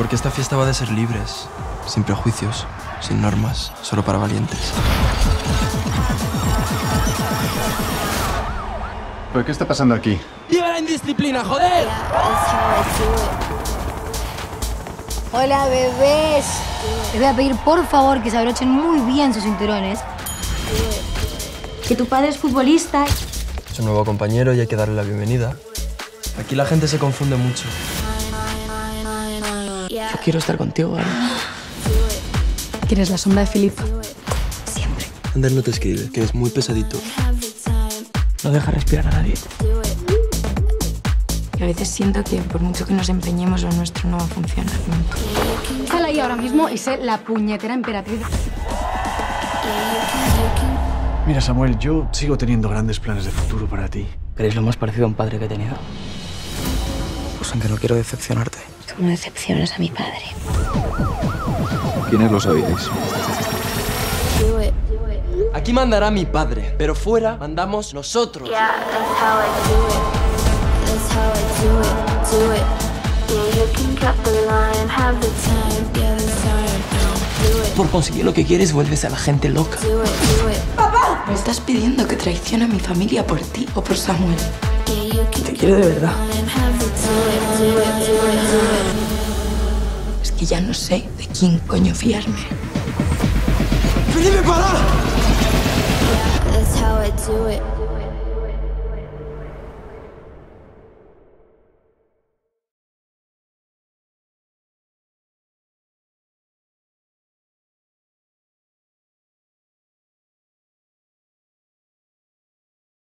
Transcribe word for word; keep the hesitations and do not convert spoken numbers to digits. Porque esta fiesta va de ser libres, sin prejuicios, sin normas, solo para valientes. ¿Pero qué está pasando aquí? ¡Viva la indisciplina, joder! Hola, bebés. Les voy a pedir, por favor, que se abrochen muy bien sus cinturones. Que tu padre es futbolista. Es un nuevo compañero y hay que darle la bienvenida. Aquí la gente se confunde mucho. Yo quiero estar contigo, ¿vale? ¿Quieres la sombra de Filipa? Siempre. Ander no te escribe, que es muy pesadito. No deja respirar a nadie. Y a veces siento que por mucho que nos empeñemos, lo nuestro no va a funcionar nunca. Sal ahí ahora mismo y sé la puñetera emperatriz. Mira, Samuel, yo sigo teniendo grandes planes de futuro para ti. Pero es lo más parecido a un padre que he tenido. Pues aunque no quiero decepcionarte. Como decepcionas a mi padre. ¿Quiénes lo sabéis? Aquí mandará mi padre, pero fuera mandamos nosotros. Yeah, that's how I do it. That's how I do it, do it. Yeah, you can cut the line, have the time, yeah, the time. Do it. Por conseguir lo que quieres vuelves a la gente loca. Do it, do it. ¡Papá! Me estás pidiendo que traicione a mi familia por ti o por Samuel. Yeah, te quiero de verdad. Es que ya no sé de quién coño fiarme. ¡Felipe, para! That's how I do it.